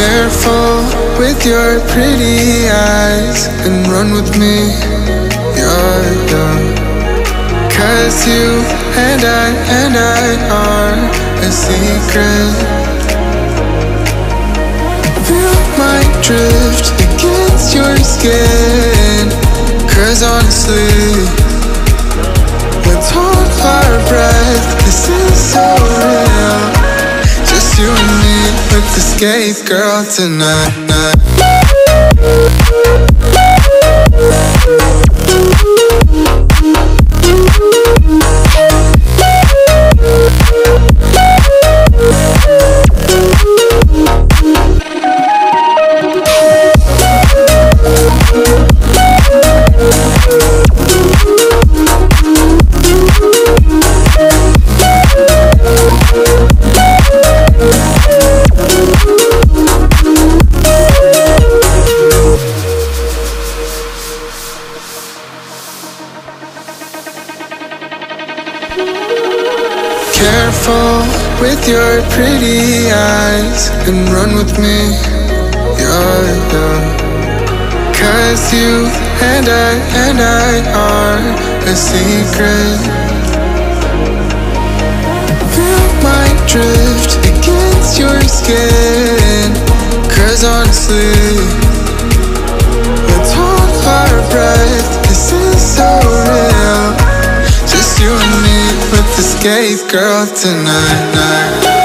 careful with your pretty eyes and run with me, yeah. Cause you and I are a secret. You might drift against your skin, cause honestly, let's hold our breath, this is so real. Just you and me, let's escape, girl, tonight, careful with your pretty eyes and run with me, yeah. Cause you and I are a secret. You might drift against your skin, cause honestly, let's hold our breath, this is so real. Just you and me, let's escape, girl, tonight.